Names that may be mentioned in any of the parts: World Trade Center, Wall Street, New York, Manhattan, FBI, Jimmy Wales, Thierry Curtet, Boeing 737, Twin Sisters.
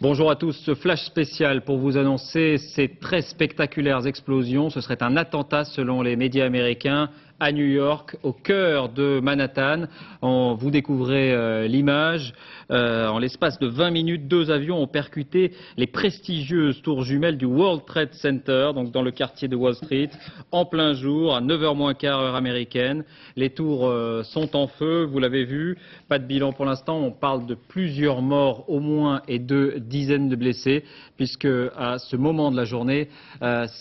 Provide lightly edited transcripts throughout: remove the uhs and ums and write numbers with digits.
Bonjour à tous, ce flash spécial pour vous annoncer ces très spectaculaires explosions. Ce serait un attentat selon les médias américains à New York, au cœur de Manhattan. Vous découvrez l'image. En l'espace de 20 minutes, deux avions ont percuté les prestigieuses tours jumelles du World Trade Center, donc dans le quartier de Wall Street, en plein jour, à 9h moins quart heure américaine. Les tours sont en feu, vous l'avez vu. Pas de bilan pour l'instant, on parle de plusieurs morts au moins et de dizaines de blessés, puisque à ce moment de la journée,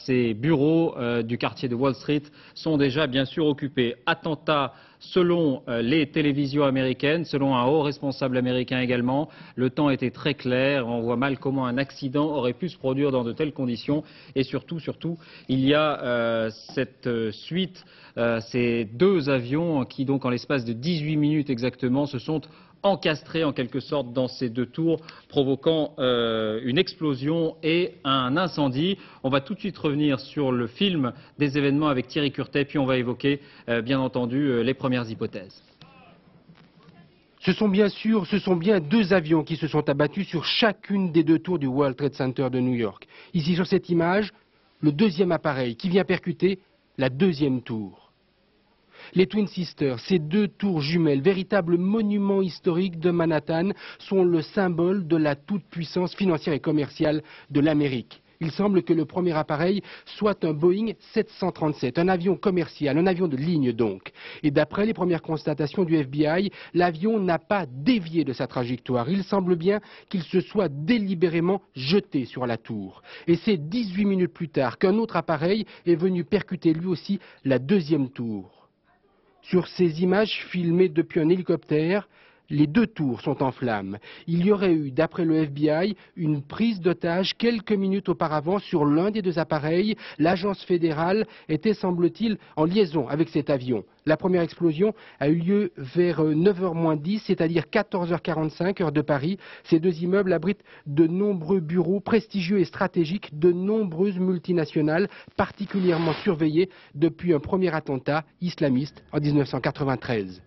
ces bureaux du quartier de Wall Street sont déjà bien sûr occupés. Attentat selon les télévisions américaines, selon un haut responsable américain également. Le temps était très clair, on voit mal comment un accident aurait pu se produire dans de telles conditions. Et surtout, il y a cette suite, ces deux avions qui donc en l'espace de 18 minutes exactement se sont encastrés en quelque sorte dans ces deux tours, provoquant une explosion et un incendie. On va tout de suite revenir sur le film des événements avec Thierry Curtet, puis on va évoquer bien entendu les premières hypothèses. Ce sont bien deux avions qui se sont abattus sur chacune des deux tours du World Trade Center de New York. Ici sur cette image, le deuxième appareil qui vient percuter la deuxième tour. Les Twin Sisters, ces deux tours jumelles, véritables monuments historiques de Manhattan, sont le symbole de la toute-puissance financière et commerciale de l'Amérique. Il semble que le premier appareil soit un Boeing 737, un avion commercial, un avion de ligne donc. Et d'après les premières constatations du FBI, l'avion n'a pas dévié de sa trajectoire. Il semble bien qu'il se soit délibérément jeté sur la tour. Et c'est 18 minutes plus tard qu'un autre appareil est venu percuter lui aussi la deuxième tour. Sur ces images filmées depuis un hélicoptère, les deux tours sont en flammes. Il y aurait eu, d'après le FBI, une prise d'otage quelques minutes auparavant sur l'un des deux appareils. L'agence fédérale était, semble-t-il, en liaison avec cet avion. La première explosion a eu lieu vers 9h moins 10, c'est-à-dire 14h45, heure de Paris. Ces deux immeubles abritent de nombreux bureaux prestigieux et stratégiques, de nombreuses multinationales particulièrement surveillées depuis un premier attentat islamiste en 1993.